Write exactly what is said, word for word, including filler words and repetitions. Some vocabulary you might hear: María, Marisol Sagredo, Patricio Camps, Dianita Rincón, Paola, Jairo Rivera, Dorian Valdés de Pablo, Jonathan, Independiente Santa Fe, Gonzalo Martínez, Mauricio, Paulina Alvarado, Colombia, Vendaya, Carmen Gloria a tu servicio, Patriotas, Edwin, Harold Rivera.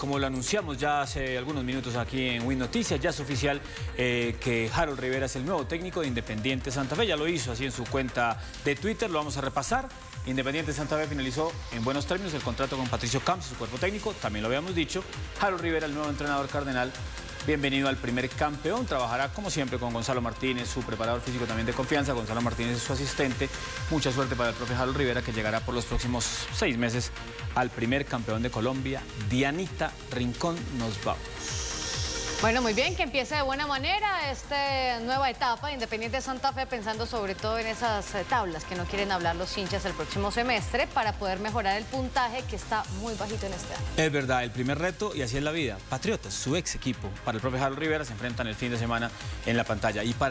como lo anunciamos ya hace algunos minutos aquí en Win Noticias, ya es oficial eh, que Harold Rivera es el nuevo técnico de Independiente Santa Fe. Ya lo hizo así en su cuenta de Twitter, lo vamos a repasar. Independiente Santa Fe finalizó en buenos términos el contrato con Patricio Camps, su cuerpo técnico, también lo habíamos dicho. Harold Rivera, el nuevo entrenador cardenal, bienvenido al primer campeón. Trabajará como siempre con Gonzalo Martínez, su preparador físico también de confianza. Gonzalo Martínez es su asistente. Mucha suerte para el profe Harold Rivera, que llegará por los próximos seis meses al primer campeón de Colombia. Dianita Rincón, nos vamos. Bueno, muy bien, que empiece de buena manera esta nueva etapa de Independiente Santa Fe, pensando sobre todo en esas tablas que no quieren hablar los hinchas el próximo semestre para poder mejorar el puntaje, que está muy bajito en este año. Es verdad, el primer reto, y así es la vida. Patriotas, su ex equipo, para el profe Jairo Rivera, se enfrentan el fin de semana en la pantalla. Y para